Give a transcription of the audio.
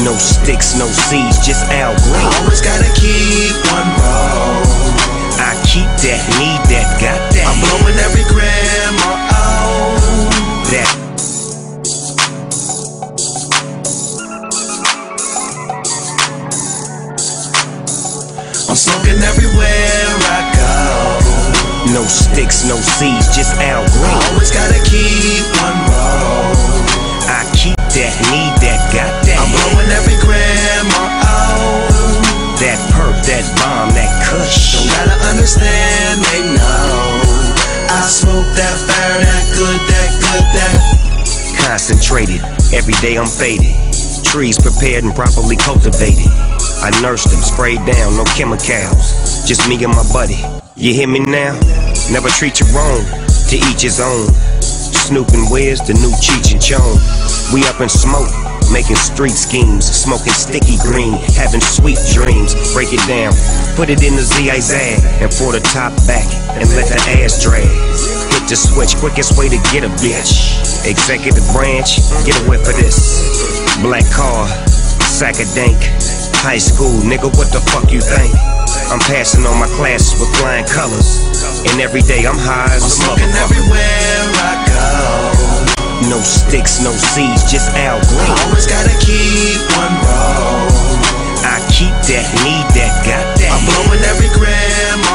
No sticks, no seeds, just Al Green. Always gotta keep one roll. I keep that, need that, got that. I'm blowing every grandma out. That. I'm smoking everywhere I go. No sticks, no seeds, just Al Green. Always gotta keep one roll. I keep that, need that, got that. I'm blowing every grandma out. That perp, that bomb, that kush. Don't gotta understand, they know. I smoke that fire, that good, that good, that. Concentrated, every day I'm faded. Trees prepared and properly cultivated. I nursed them, sprayed down, no chemicals. Just me and my buddy, you hear me now? Never treat you wrong, to each his own. Snoop and Wiz, the new Cheech and Chong. We up in smoke, making street schemes, smoking sticky green, having sweet dreams. Break it down, put it in the ZIZAG, and pour the top back, and let the ass drag. Hit the switch, quickest way to get a bitch. Executive branch, get a whiff of this. Black car, sack of dank. High school, nigga, what the fuck you think? I'm passing on my classes with flying colors, and every day I'm high as a motherfucker. I'm smoking everywhere I go. No sticks, no seeds, just Al Green. Always gotta keep one roll. I keep that, need that, got that. I'm blowing every grandma